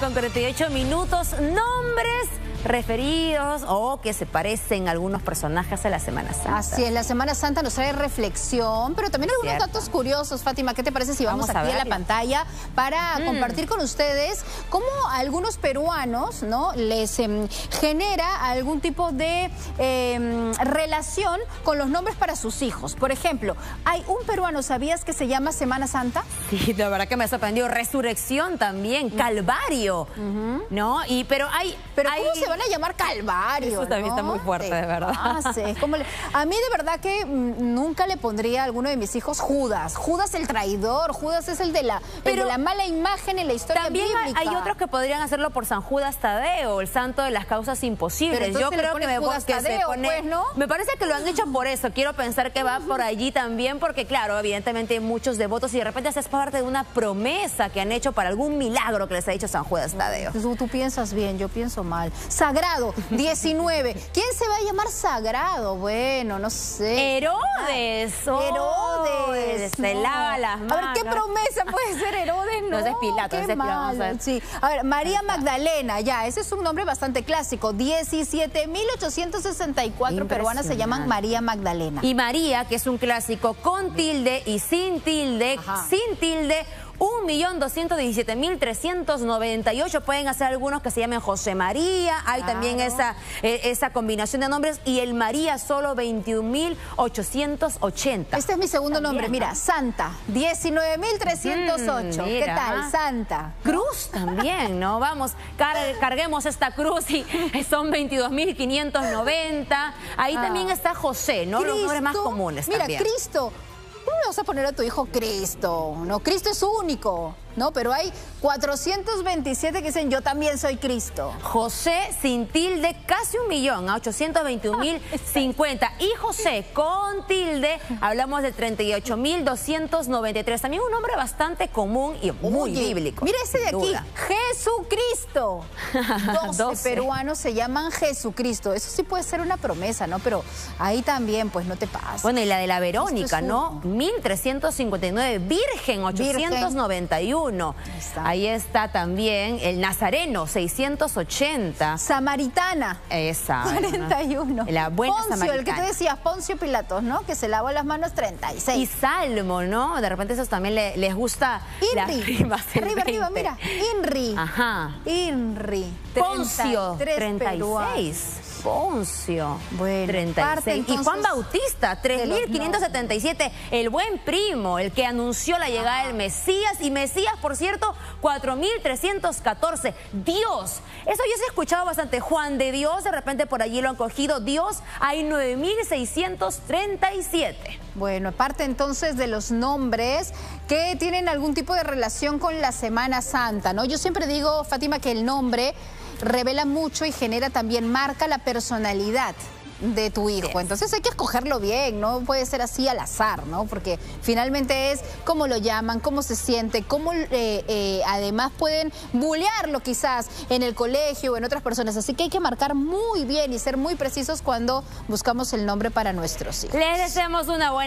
1:48, nombres referidos o que se parecen algunos personajes a la Semana Santa. Así es, la Semana Santa nos trae reflexión, pero también algunos datos curiosos. Fátima, ¿qué te parece si vamos aquí a la pantalla para compartir con ustedes cómo a algunos peruanos, ¿no?, les genera algún tipo de relación con los nombres para sus hijos? Por ejemplo, hay un peruano, ¿sabías que se llama Semana Santa? Sí, la verdad que me sorprendió. Resurrección también, Calvario, ¿no? Y, pero ¿cómo se van a llamar Calvario? Eso también, ¿no?, está muy fuerte, de verdad. A mí de verdad que nunca le pondría a alguno de mis hijos Judas. Judas el traidor, Judas es el de la, pero de la mala imagen en la historia bíblica. Hay otros que podrían hacerlo por San Judas Tadeo, el santo de las causas imposibles. Yo creo que me parece que lo han hecho por eso. Quiero pensar que va por allí también, porque claro, evidentemente hay muchos devotos y de repente es parte de una promesa que han hecho para algún milagro que les ha dicho San Judas Tadeo. Tú piensas bien, yo pienso mal. Sagrado, 19. ¿Quién se va a llamar Sagrado? Bueno, no sé. Herodes. Herodes. Se lava las manos. A ver, ¿qué promesa puede ser Herodes? No, es Pilatos. Sí. A ver, María Magdalena, ya, ese es un nombre bastante clásico. 17.864 peruanas se llaman María Magdalena. Y María, que es un clásico, con tilde y sin tilde, 1.217.398. Pueden hacer algunos que se llamen José María. Hay también esa combinación de nombres. Y el María solo 21.880. Este es mi segundo nombre. Mira, Santa, 19.308. ¿Qué tal, Santa? Cruz también, ¿no? Vamos, carguemos esta cruz y son 22.590. Ahí también está José, ¿no? Los nombres más comunes también. Mira, Cristo. ¿Cómo le vas a poner a tu hijo Cristo? No, Cristo es único, ¿no? Pero hay 427 que dicen yo también soy Cristo. José sin tilde, casi 1.000.000, a 821.050. Y José con tilde, hablamos de 38.293. También un nombre bastante común y muy bíblico. Mira ese de aquí, Jesucristo. 12 peruanos se llaman Jesucristo. Eso sí puede ser una promesa, ¿no? Pero ahí también, pues, no te pasa. Bueno, y la de la Verónica, ¿no? 1.359. Virgen, 891. Ahí está también el Nazareno, 680. Samaritana. Esa. 41. La buena Poncio, Samaritana. El que te decías, Poncio Pilatos, ¿no? Que se lavó las manos, 36. Y Salmo, ¿no? De repente esos también les gusta. Inri. Arriba, mira. Inri. Inri. Poncio, 36. Poncio, 36. Y Juan Bautista, 3.577. El buen primo, el que anunció la llegada del Mesías. Y Mesías, por cierto, 4.314. Dios. Eso ya se ha escuchado bastante. Juan de Dios, de repente por allí lo han cogido. Dios, hay 9.637. Bueno, aparte entonces de los nombres que tienen algún tipo de relación con la Semana Santa, ¿no? Yo siempre digo, Fátima, que el nombre revela mucho y genera también, marca la personalidad de tu hijo. Entonces hay que escogerlo bien, no puede ser así al azar, ¿no? Porque finalmente es cómo lo llaman, cómo se siente, cómo además pueden bullearlo quizás en el colegio o en otras personas. Así que hay que marcar muy bien y ser muy precisos cuando buscamos el nombre para nuestros hijos. Les deseamos una buena